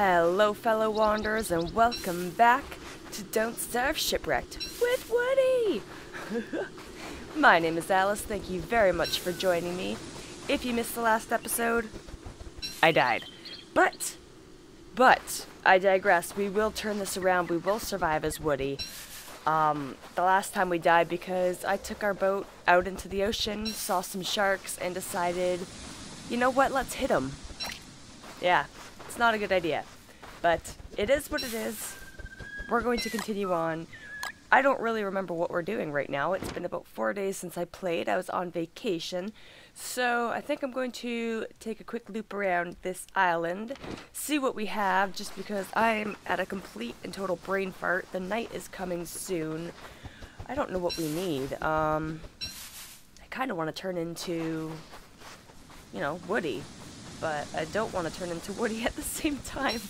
Hello fellow wanderers and welcome back to Don't Starve Shipwrecked with Woody! My name is Alice, thank you very much for joining me. If you missed the last episode, I died. But, I digress, we will turn this around, we will survive as Woody. The last time we died because I took our boat out into the ocean, saw some sharks, and decided, you know what, let's hit them. Yeah. It's not a good idea, but it is what it is. We're going to continue on. I don't really remember what we're doing right now. It's been about 4 days since I played. I was on vacation, so I think I'm going to take a quick loop around this island, see what we have, just because I'm at a complete and total brain fart. The night is coming soon. I don't know what we need. I kind of want to turn into, you know, Woody. But I don't want to turn into Woody at the same time.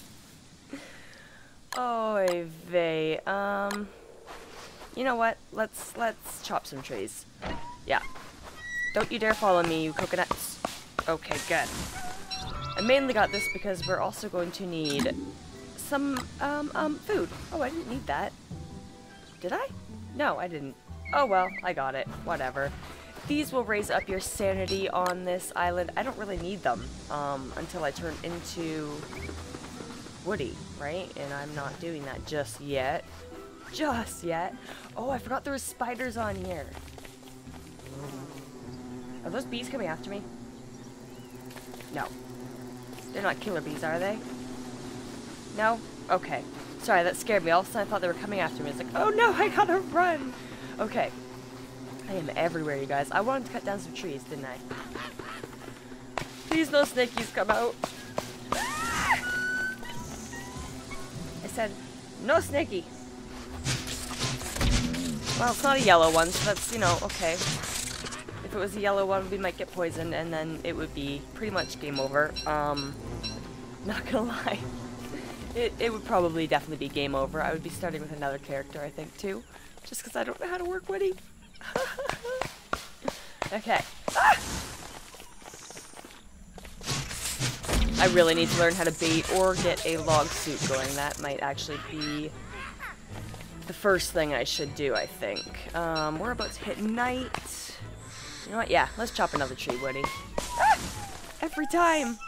Oy vey. You know what? Let's chop some trees. Yeah. Don't you dare follow me, you coconuts. Okay, good. I mainly got this because we're also going to need some food. Oh, I didn't need that. Did I? No, I didn't. Oh well, I got it. Whatever. These will raise up your sanity on this island. I don't really need them until I turn into Woody, right? And I'm not doing that just yet. Just yet. Oh, I forgot there was spiders on here. Are those bees coming after me? No. They're not killer bees, are they? No? Okay. Sorry, that scared me. All of a sudden I thought they were coming after me. It's like, oh no, I gotta run. Okay. I am everywhere, you guys. I wanted to cut down some trees, didn't I? Please no snakies come out. I said, no snaky. Well, it's not a yellow one, so that's, you know, okay. If it was a yellow one, we might get poisoned, and then it would be pretty much game over. Not gonna lie. It would probably definitely be game over. I would be starting with another character, I think, too. Just because I don't know how to work Woody. Okay. Ah! I really need to learn how to bait or get a log suit going. That might actually be the first thing I should do, I think. We're about to hit night. You know what? Yeah, let's chop another tree, Woody. Ah! Every time.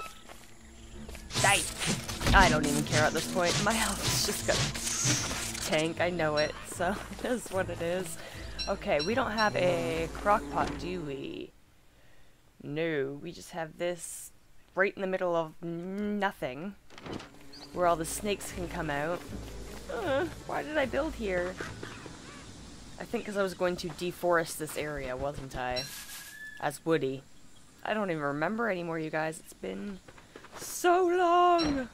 Die. I don't even care at this point. My health is just gonna tank. I know it, so it is what it is. Okay, we don't have a crock pot, do we? No, we just have this right in the middle of nothing, where all the snakes can come out. Why did I build here? I think because I was going to deforest this area, wasn't I? As Woody. I don't even remember anymore, you guys. It's been so long!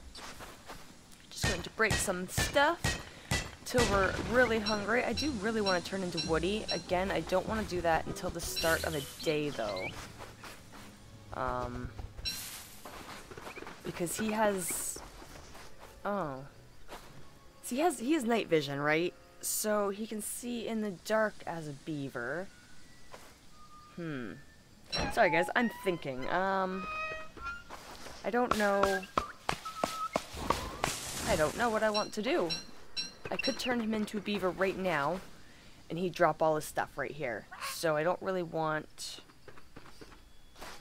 Just going to break some stuff. Till we're really hungry. I do really want to turn into Woody. Again, I don't want to do that until the start of the day, though. Because he has... Oh. So he has night vision, right? So he can see in the dark as a beaver. Sorry, guys. I'm thinking. I don't know... I don't know what I want to do. I could turn him into a beaver right now, and he'd drop all his stuff right here. So I don't really want...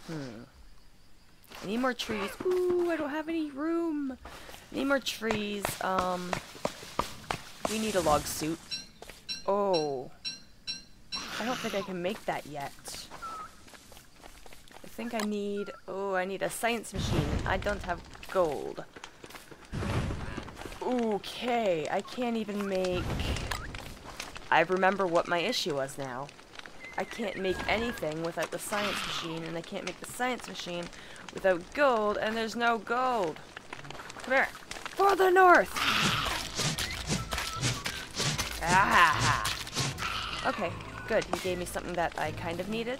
I need more trees. Ooh, I don't have any room. I need more trees. We need a log suit. Oh. I don't think I can make that yet. I think I need... Oh, I need a science machine. I don't have gold. Okay, I can't even make... I remember what my issue was now. I can't make anything without the science machine, and I can't make the science machine without gold, and there's no gold. Come here. For the north! Ah! Okay, good. He gave me something that I kind of needed,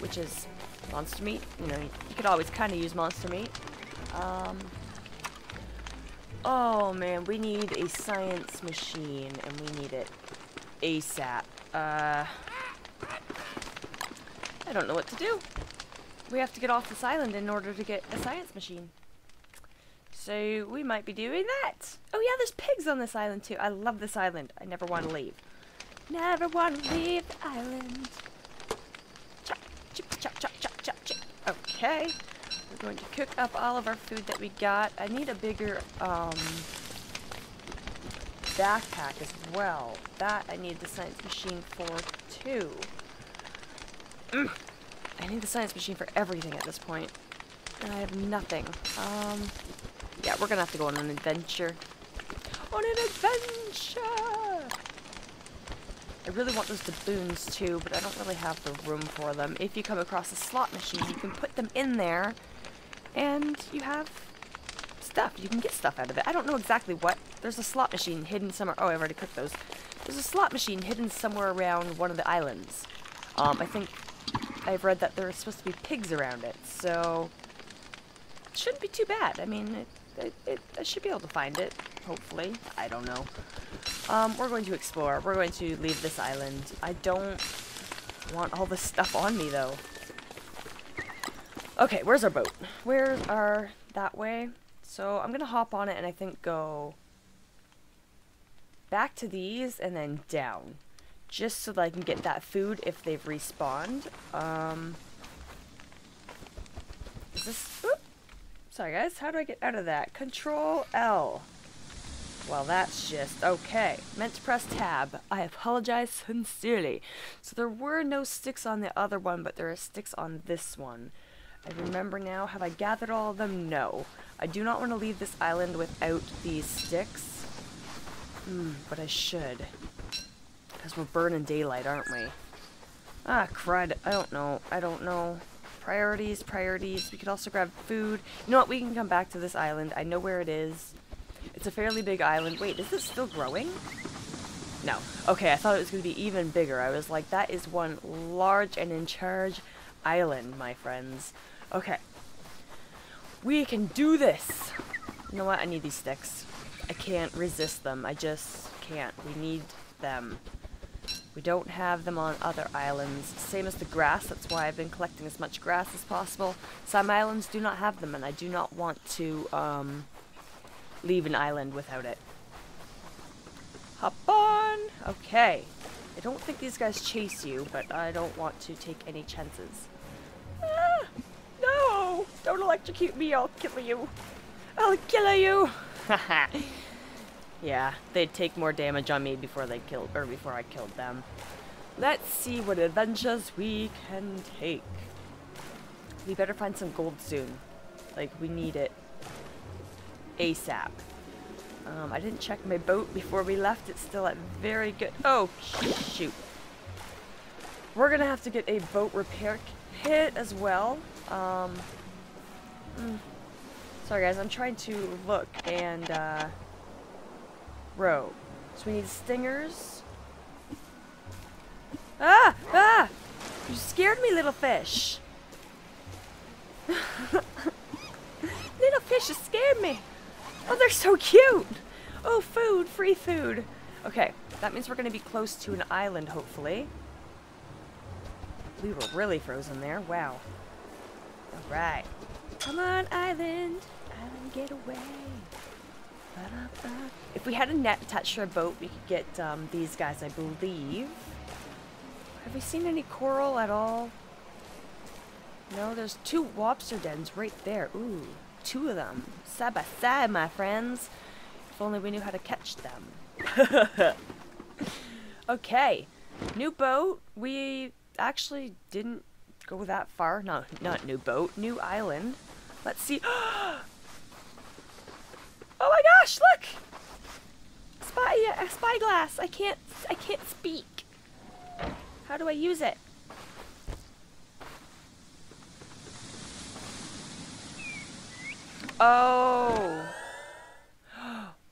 which is monster meat. You know, you could always kind of use monster meat. Oh man, we need a science machine, and we need it ASAP. I don't know what to do. We have to get off this island in order to get a science machine. So we might be doing that. Oh yeah, there's pigs on this island too. I love this island. I never want to leave. Never want to leave the island. Chop, chop, chop, chop, chop, chop, chop. Okay. We're going to cook up all of our food that we got. I need a bigger backpack as well. That I need the science machine for too. I need the science machine for everything at this point. And I have nothing. Yeah, we're gonna have to go on an adventure. On an adventure! I really want those doubloons too, but I don't really have the room for them. If you come across a slot machine, you can put them in there, and you have stuff. You can get stuff out of it. I don't know exactly what. There's a slot machine hidden somewhere. Oh, I've already cooked those. There's a slot machine hidden somewhere around one of the islands. I think I've read that there's supposed to be pigs around it, so it shouldn't be too bad. I mean, I should be able to find it, hopefully. I don't know. We're going to explore. We're going to leave this island. I don't want all this stuff on me, though. Okay, where's our boat? Where's our... that way? So I'm going to hop on it and I think go back to these and then down. Just so that I can get that food if they've respawned. Is this... Oops. Sorry guys, how do I get out of that? Control L. Well, that's just... Okay. Meant to press tab. I apologize sincerely. So there were no sticks on the other one, but there are sticks on this one. I remember now. Have I gathered all of them? No. I do not want to leave this island without these sticks. But I should. Because we're burning daylight, aren't we? Ah, crud. I don't know. I don't know. Priorities, priorities. We could also grab food. You know what? We can come back to this island. I know where it is. It's a fairly big island. Wait, is this still growing? No. Okay, I thought it was going to be even bigger. I was like, that is one large and in charge island, my friends. Okay. We can do this! You know what? I need these sticks. I can't resist them. I just can't. We need them. We don't have them on other islands. Same as the grass, that's why I've been collecting as much grass as possible. Some islands do not have them, and I do not want to leave an island without it. Hop on! Okay. I don't think these guys chase you, but I don't want to take any chances. Ah, no! Don't electrocute me, I'll kill you! I'll kill you! Haha! Yeah, they'd take more damage on me before they killed, or before I killed them. Let's see what adventures we can take. We better find some gold soon. Like, we need it. ASAP. I didn't check my boat before we left. It's still at very good... Oh, shoot. We're gonna have to get a boat repair kit as well. Sorry guys, I'm trying to look and... row. So we need stingers. Ah! Ah! You scared me, little fish. Little fish, you scared me. Oh, they're so cute. Oh, food. Free food. Okay. That means we're going to be close to an island, hopefully. We were really frozen there. Wow. Alright. Come on, island. Island, get away. If we had a net attached to our boat, we could get these guys, I believe. Have we seen any coral at all? No, there's two lobster dens right there. Ooh, two of them. Side by side, my friends. If only we knew how to catch them. Okay, new boat. We actually didn't go that far. No, not new boat, new island. Let's see. Oh my gosh, look! A spyglass! I can't speak. How do I use it? Oh.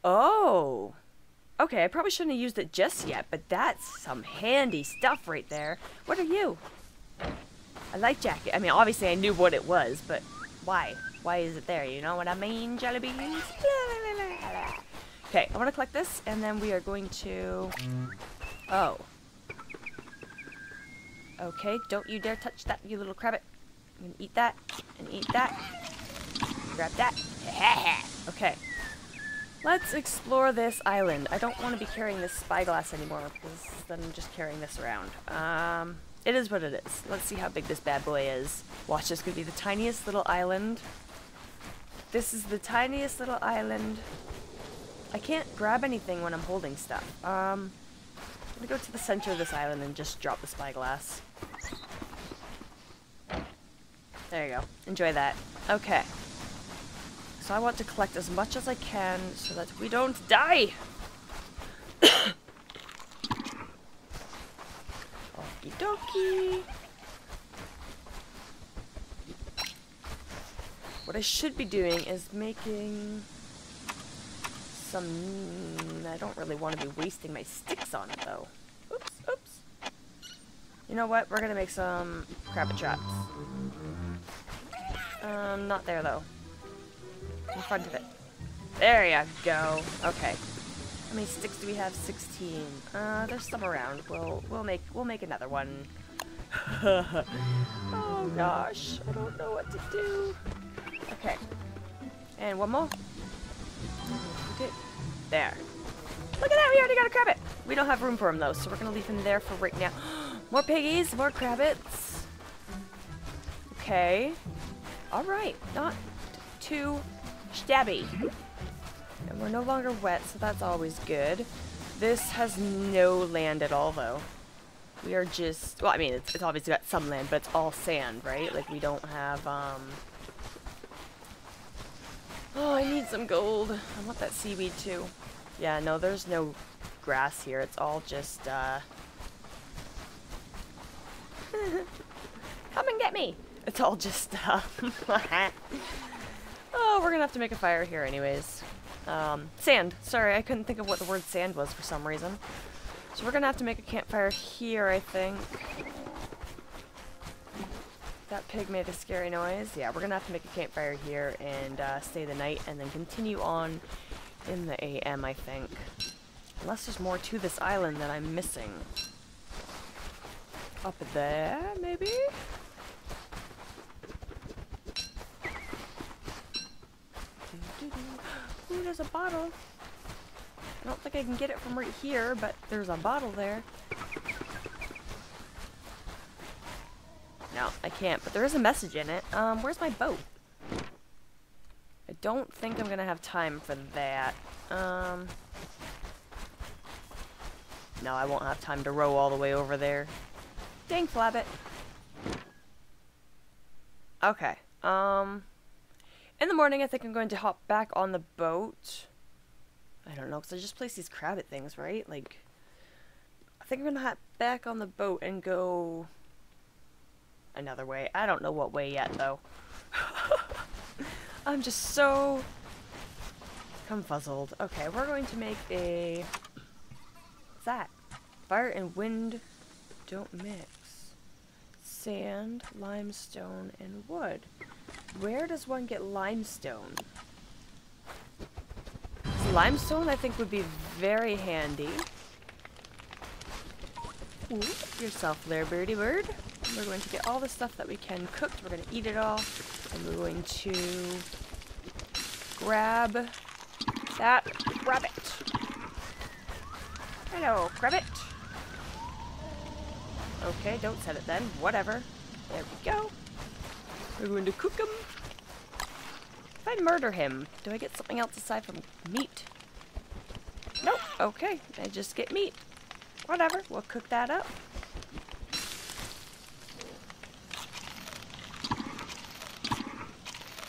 Oh. Okay, I probably shouldn't have used it just yet, but that's some handy stuff right there. What are you? A life jacket. I mean, obviously I knew what it was, but why? Why is it there? You know what I mean, jelly beans? La, la, la, la. Okay, I want to collect this, and then we are going to... Oh. Okay, don't you dare touch that, you little crabbit. I'm going to eat that, and eat that. Grab that. Okay. Let's explore this island. I don't want to be carrying this spyglass anymore, because then I'm just carrying this around. It is what it is. Let's see how big this bad boy is. Watch, this could be the tiniest little island. This is the tiniest little island. I can't grab anything when I'm holding stuff. I'm gonna go to the center of this island and just drop the spyglass. There you go. Enjoy that. Okay. So I want to collect as much as I can so that we don't die! Okie dokie! What I should be doing is making some... I don't really want to be wasting my sticks on it, though. Oops, oops! You know what? We're gonna make some crab traps. Not there, though. In front of it. There you go. Okay. How many sticks do we have? 16. There's some around. We'll make another one. Oh gosh, I don't know what to do. Okay. And one more. Okay. There. Look at that. We already got a crabbit. We don't have room for him though, so we're gonna leave him there for right now. More piggies. More crabbits. Okay. All right. Not too stabby. And we're no longer wet, so that's always good. This has no land at all, though. We are just... Well, I mean, it's obviously got some land, but it's all sand, right? Like, we don't have, Oh, I need some gold. I want that seaweed, too. Yeah, no, there's no grass here. It's all just, Come and get me! It's all just, Oh, we're gonna have to make a fire here anyways. Sand. Sorry, I couldn't think of what the word sand was for some reason. So we're gonna have to make a campfire here, I think. That pig made a scary noise. Yeah, we're gonna have to make a campfire here and stay the night and then continue on in the AM, I think. Unless there's more to this island that I'm missing. Up there, maybe? Ooh, there's a bottle. I don't think I can get it from right here, but there's a bottle there. No, I can't, but there is a message in it. Where's my boat? I don't think I'm gonna have time for that. No, I won't have time to row all the way over there. Dang flabbit. Okay, In the morning, I think I'm going to hop back on the boat. I don't know, because I just placed these crabbit things, right? Like, I think I'm going to hop back on the boat and go another way. I don't know what way yet, though. I'm just so confuzzled. Okay, we're going to make a... What's that? Fire and wind don't mix. Sand, limestone, and wood. Where does one get limestone? Limestone, I think, would be very handy. Ooh, yourself there, birdie bird. We're going to get all the stuff that we can cooked. We're going to eat it all. And we're going to grab that rabbit. Hello, grab it. Okay, don't set it then. Whatever. There we go. We're going to cook him. If I murder him, do I get something else aside from meat? Nope. Okay. I just get meat. Whatever. We'll cook that up.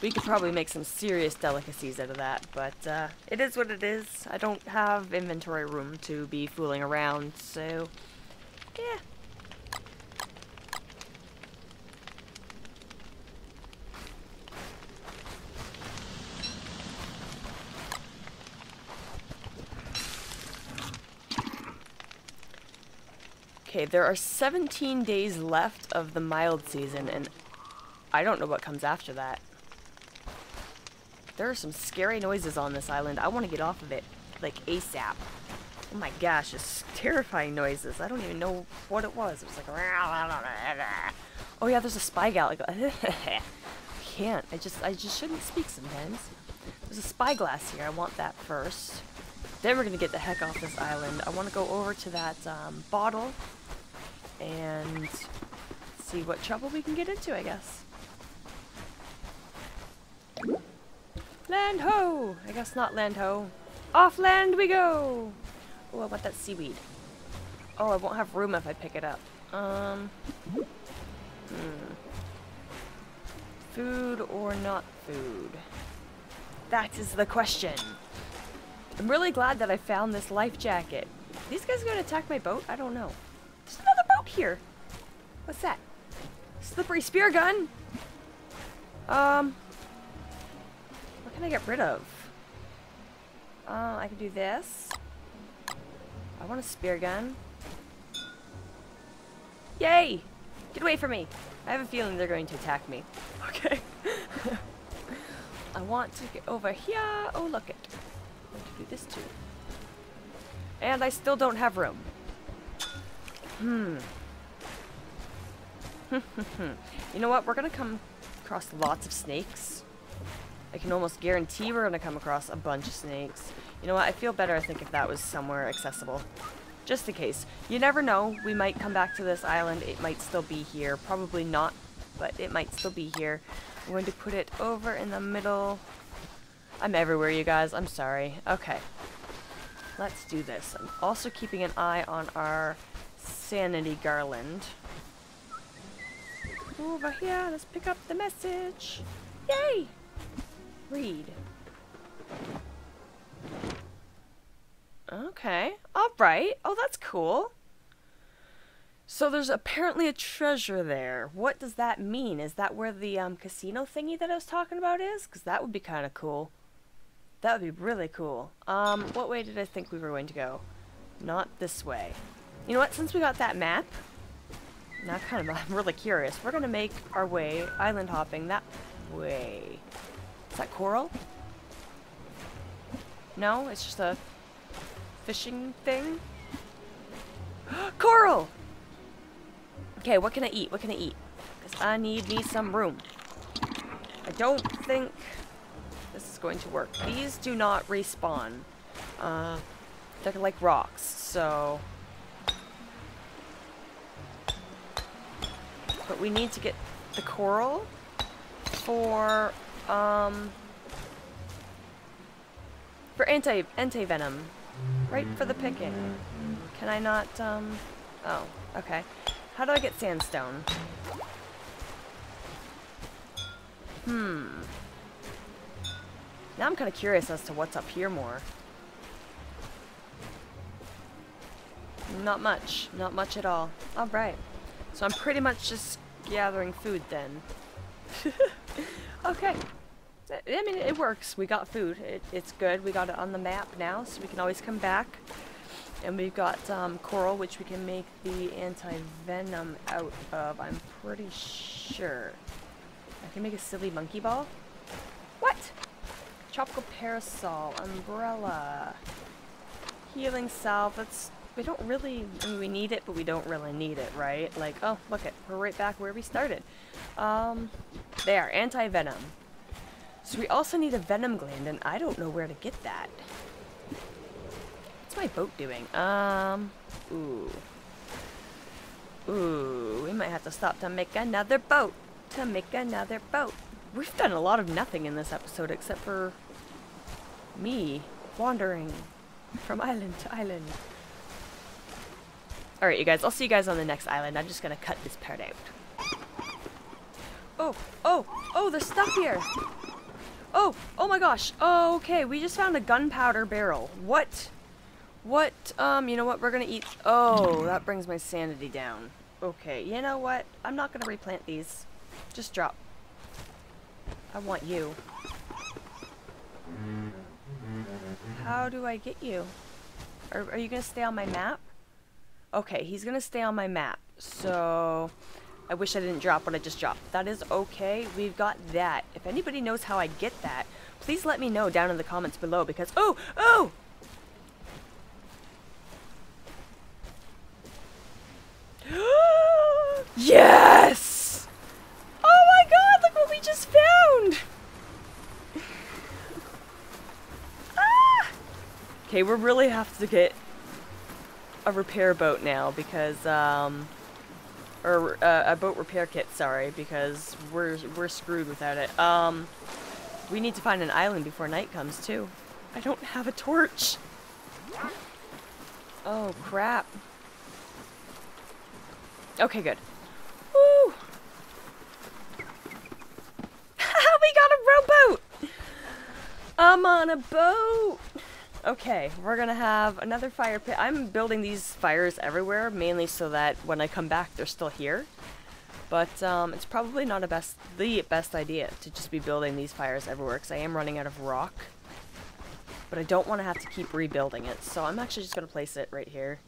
We could probably make some serious delicacies out of that, but it is what it is. I don't have inventory room to be fooling around, so yeah. Okay, there are 17 days left of the mild season, and I don't know what comes after that. There are some scary noises on this island. I want to get off of it, like, ASAP. Oh my gosh, it's terrifying noises. I don't even know what it was. It was like... Oh yeah, there's a spyglass. I can't. I just shouldn't speak sometimes. There's a spyglass here. I want that first. Then we're going to get the heck off this island. I want to go over to that bottle and see what trouble we can get into, I guess. Land ho! I guess not land ho. Off land we go! Oh, I want that seaweed. Oh, I won't have room if I pick it up. Food or not food? That is the question. I'm really glad that I found this life jacket. Are these guys going to attack my boat? I don't know. There's another boat here. What's that? Slippery spear gun? What can I get rid of? I can do this. I want a spear gun. Yay! Get away from me! I have a feeling they're going to attack me. Okay. I want to get over here. Oh, look it. I want to do this too. And I still don't have room. You know what? We're going to come across lots of snakes. I can almost guarantee we're going to come across a bunch of snakes. You know what? I feel better, I think, if that was somewhere accessible. Just in case. You never know. We might come back to this island. It might still be here. Probably not, but it might still be here. I'm going to put it over in the middle. I'm everywhere, you guys. I'm sorry. Okay. Let's do this. I'm also keeping an eye on our sanity garland. Over here. Let's pick up the message. Yay! Read. Okay. Alright. Oh, that's cool. So there's apparently a treasure there. What does that mean? Is that where the casino thingy that I was talking about is? Because that would be kind of cool. That would be really cool. What way did I think we were going to go? Not this way. You know what? Since we got that map, now I'm really curious. We're going to make our way island hopping that way. Is that coral? No? It's just a fishing thing? Coral! Okay, what can I eat? What can I eat? Because I need me some room. I don't think this is going to work. These do not respawn. They're like rocks, so... But we need to get the coral for anti-venom. Right for the picking. Can I not, oh, okay. How do I get sandstone? Now I'm kind of curious as to what's up here more. Not much. Not much at all. Alright. So I'm pretty much just gathering food then. Okay. I mean, it works. We got food. It's good. We got it on the map now, so we can always come back. And we've got coral, which we can make the anti-venom out of, I'm pretty sure. I can make a silly monkey ball. What? Tropical parasol, umbrella, healing salve. That's, we don't really, I mean, we need it, but we don't really need it, right? Like, oh, look it. We're right back where we started. There, anti-venom. So we also need a venom gland, and I don't know where to get that. What's my boat doing? Ooh, we might have to stop to make another boat. We've done a lot of nothing in this episode except for me wandering from island to island. Alright, you guys, I'll see you guys on the next island. I'm just gonna cut this part out. Oh, there's stuff here! Oh my gosh. Oh, okay. We just found a gunpowder barrel. What? What? You know what? We're going to eat. Oh, that brings my sanity down. Okay. You know what? I'm not going to replant these. Just drop. I want you. How do I get you? Are you going to stay on my map? Okay. He's going to stay on my map. So... I wish I didn't drop what I just dropped. That is okay. We've got that. If anybody knows how I get that, please let me know down in the comments below because... Oh! Yes! Oh my god, look what we just found! Okay, we really have to get a repair boat now, because, or a boat repair kit, sorry, because we're screwed without it. We need to find an island before night comes, too. I don't have a torch. Oh, crap. Okay, good. Woo! We got a rowboat! I'm on a boat! Okay, we're gonna have another fire pit. I'm building these fires everywhere, mainly so that when I come back, they're still here. But it's probably not the best idea to just be building these fires everywhere, because I am running out of rock. But I don't want to have to keep rebuilding it, so I'm actually just gonna place it right here.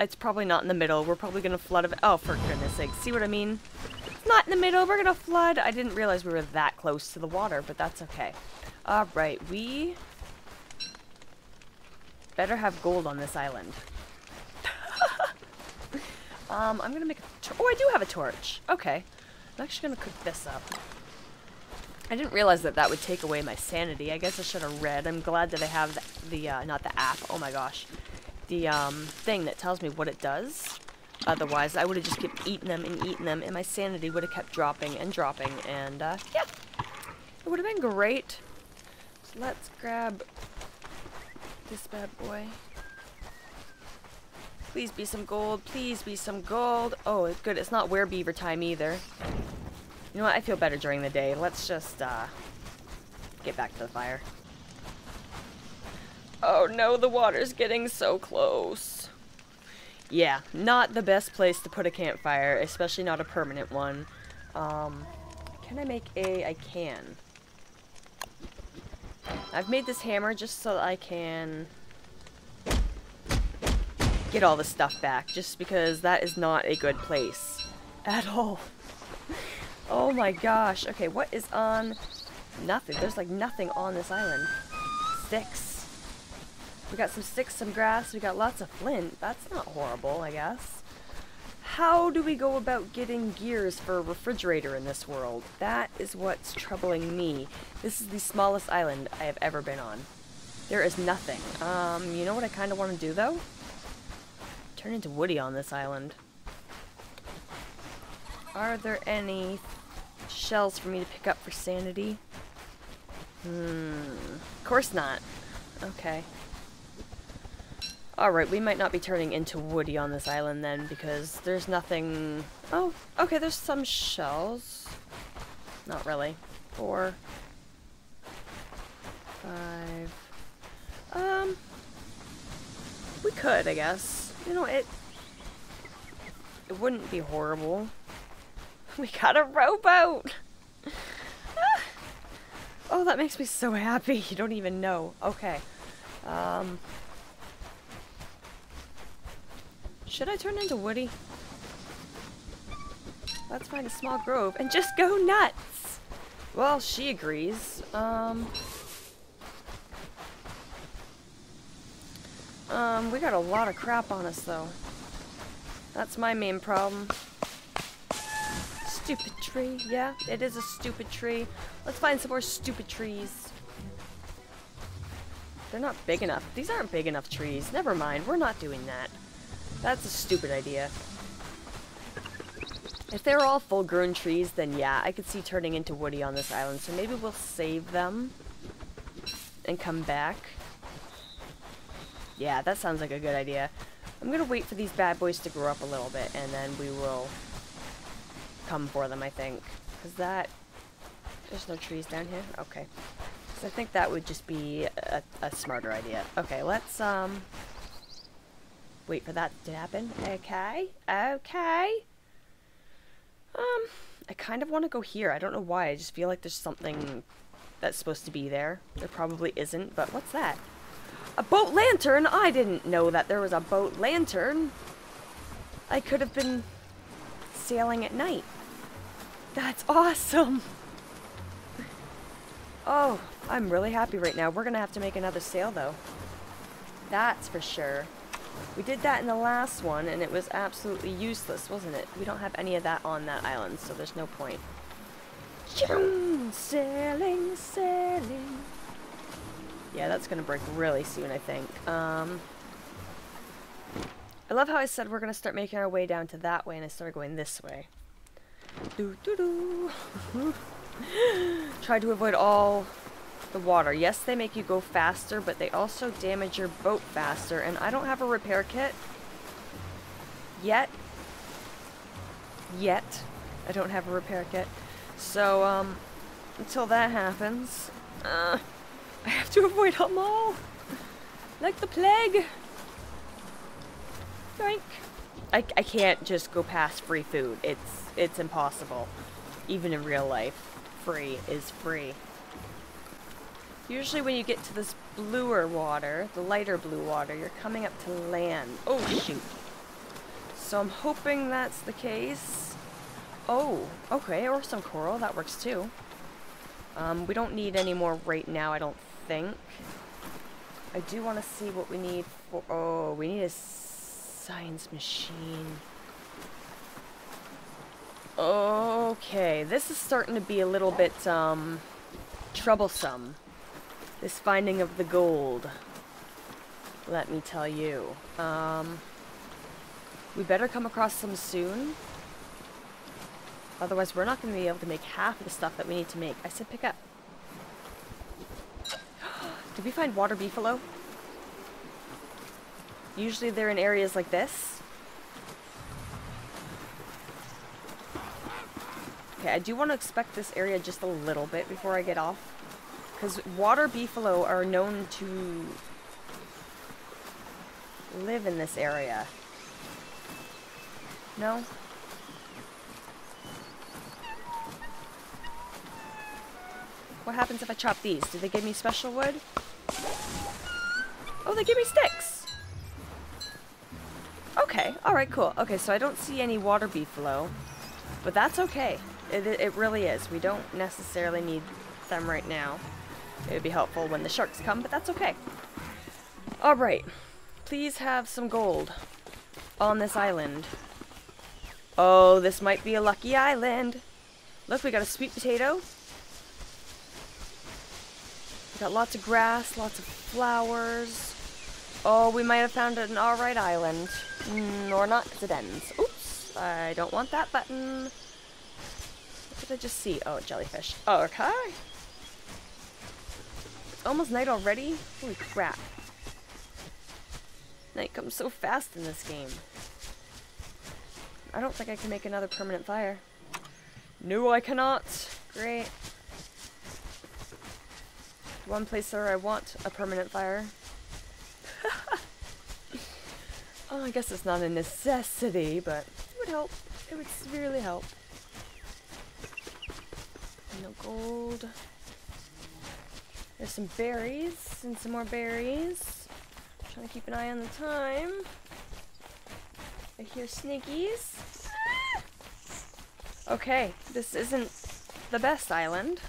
It's probably not in the middle. We're probably gonna flood of it. Oh, for goodness sake. See what I mean? It's not in the middle. We're gonna flood. I didn't realize we were that close to the water, but that's okay. Alright, we better have gold on this island. I'm gonna make a torch. Oh, I do have a torch. Okay. I'm actually gonna cook this up. I didn't realize that that would take away my sanity. I guess I should have read. I'm glad that I have not the app. Oh my gosh. The thing that tells me what it does. Otherwise, I would have just kept eating them, and my sanity would have kept dropping and dropping, and yeah, it would have been great. So let's grab this bad boy. Please be some gold. Please be some gold. Oh, it's good. It's not werebeaver time either. You know what? I feel better during the day. Let's just get back to the fire. Oh no, the water's getting so close. Yeah, not the best place to put a campfire, especially not a permanent one. Can I make a... I can. I've made this hammer just so I can get all the stuff back, just because that is not a good place at all. Oh my gosh. Okay, what is on... Nothing. There's like nothing on this island. Sticks. We got some sticks, some grass, we got lots of flint. That's not horrible, I guess. How do we go about getting gears for a refrigerator in this world? That is what's troubling me. This is the smallest island I have ever been on. There is nothing. You know what I kind of want to do, though? Turn into Woody on this island. Are there any shells for me to pick up for sanity? Of course not. Okay. Alright, we might not be turning into Woody on this island then, because there's nothing... Oh, okay, there's some shells. Not really. 4... 5... We could, I guess. You know, it wouldn't be horrible. We got a rowboat! Oh, that makes me so happy. You don't even know. Okay. Should I turn into Woody? Let's find a small grove and just go nuts! Well, she agrees. We got a lot of crap on us, though. That's my main problem. Stupid tree. Yeah, it is a stupid tree. Let's find some more stupid trees. They're not big enough. These aren't big enough trees. Never mind, we're not doing that. That's a stupid idea. If they're all full-grown trees, then yeah, I could see turning into Woody on this island. So maybe we'll save them and come back. Yeah, that sounds like a good idea. I'm gonna wait for these bad boys to grow up a little bit, and then we will come for them, I think. Because that... There's no trees down here? Okay. So I think that would just be a smarter idea. Okay, let's, wait for that to happen. Okay. Okay. I kind of want to go here. I don't know why. I just feel like there's something that's supposed to be there. There probably isn't, but what's that? A boat lantern? I didn't know that there was a boat lantern. I could have been sailing at night. That's awesome. Oh, I'm really happy right now. We're going to have to make another sail, though. That's for sure. We did that in the last one, and it was absolutely useless, wasn't it? We don't have any of that on that island, so there's no point. Sailing, sailing. Yeah, that's gonna break really soon, I think. I love how I said we're gonna start making our way down to that way, and I started going this way. Try to avoid all the water. Yes, they make you go faster, but they also damage your boat faster, and I don't have a repair kit. Yet. I don't have a repair kit. So, until that happens, I have to avoid them all! Like the plague! Yoink! I can't just go past free food. It's impossible. Even in real life. Free is free. Usually when you get to this bluer water, the lighter blue water, you're coming up to land. Oh, shoot. So I'm hoping that's the case. Oh, okay, or some coral. That works too. We don't need any more right now, I don't think. I do want to see what we need for... Oh, we need a science machine. Okay, this is starting to be a little bit, troublesome. This finding of the gold. Let me tell you. We better come across some soon. Otherwise, we're not going to be able to make half of the stuff that we need to make. I said pick up. Did we find water beefalo? Usually they're in areas like this. Okay, I do want to expect this area just a little bit before I get off. Because water beefalo are known to live in this area. No? What happens if I chop these? Do they give me special wood? Oh, they give me sticks! Okay, alright, cool. Okay, so I don't see any water beefalo, but that's okay. It really is. We don't necessarily need them right now. It would be helpful when the sharks come, but that's okay. Alright, please have some gold on this island. Oh, this might be a lucky island. Look, we got a sweet potato. Got lots of grass, lots of flowers. Oh, we might have found an alright island. Or not, because it ends. Oops, I don't want that button. What did I just see? Oh, jellyfish. Oh, okay. It's almost night already? Holy crap. Night comes so fast in this game. I don't think I can make another permanent fire. No, I cannot. Great. One place where I want a permanent fire. Oh, I guess it's not a necessity, but it would help. It would severely help. No gold. There's some berries and some more berries. I'm trying to keep an eye on the time. I hear sniggies. Okay, this isn't the best island.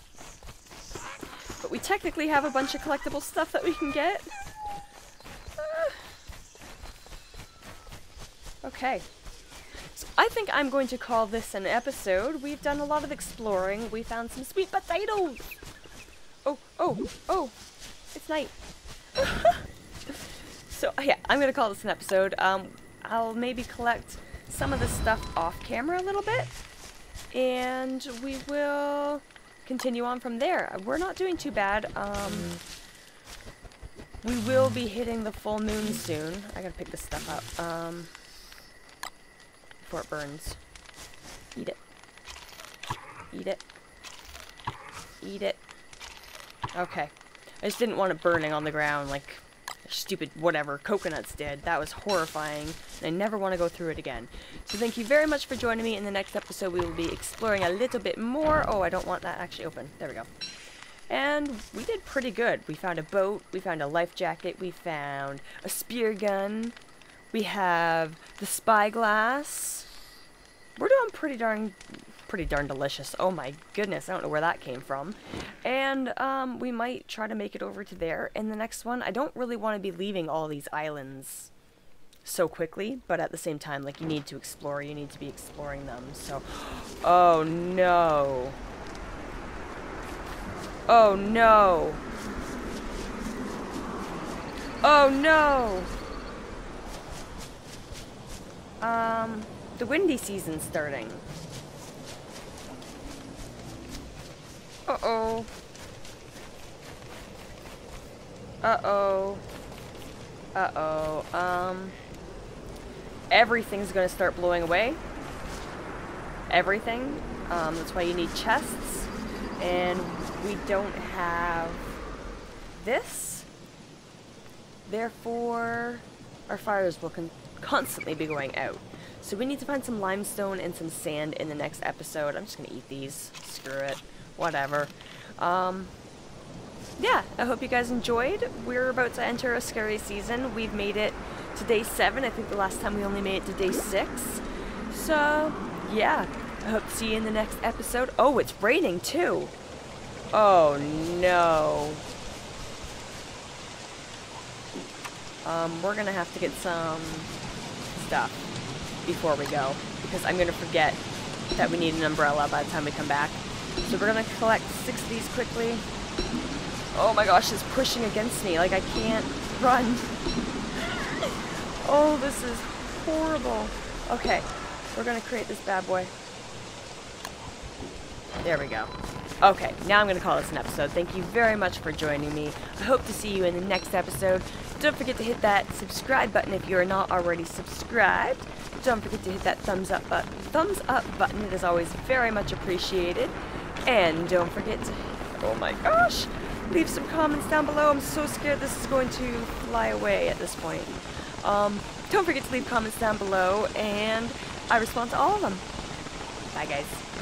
But we technically have a bunch of collectible stuff that we can get. Okay. So I think I'm going to call this an episode. We've done a lot of exploring. We found some sweet potatoes. Oh, oh, oh. It's night. So, yeah, I'm going to call this an episode. I'll maybe collect some of the stuff off camera a little bit. And we will... continue on from there. We're not doing too bad. We will be hitting the full moon soon. I gotta pick this stuff up before it burns. Eat it. Eat it. Eat it. Okay. I just didn't want it burning on the ground like stupid whatever coconuts did. That was horrifying. I never want to go through it again. So thank you very much for joining me. In the next episode we will be exploring a little bit more. Oh, I don't want that actually open. There we go. And we did pretty good. We found a boat. We found a life jacket. We found a spear gun. We have the spyglass. We're doing pretty darn delicious. Oh my goodness, I don't know where that came from. And we might try to make it over to there in the next one. I don't really want to be leaving all these islands so quickly, but at the same time, like, you need to explore, you need to be exploring them, so... Oh no! Oh no! Oh no! The windy season's starting. Uh-oh. Uh-oh. Uh-oh. Everything's gonna start blowing away. Everything. That's why you need chests. And we don't have this. Therefore, our fires will constantly be going out. So we need to find some limestone and some sand in the next episode. I'm just gonna eat these. Screw it. Whatever. Yeah, I hope you guys enjoyed. We're about to enter a scary season. We've made it to day 7. I think the last time we only made it to day 6. So, yeah. I hope to see you in the next episode. Oh, it's raining too. Oh, no. We're gonna have to get some stuff before we go, because I'm gonna forget that we need an umbrella by the time we come back. So we're gonna collect 6 of these quickly. Oh my gosh, it's pushing against me. Like, I can't run. Oh, this is horrible. Okay, we're gonna create this bad boy. There we go. Okay, now I'm gonna call this an episode. Thank you very much for joining me. I hope to see you in the next episode. Don't forget to hit that subscribe button if you are not already subscribed. Don't forget to hit that thumbs up button. It is always very much appreciated. And don't forget to, oh my gosh, leave some comments down below. I'm so scared this is going to fly away at this point. Don't forget to leave comments down below, and I respond to all of them. Bye, guys.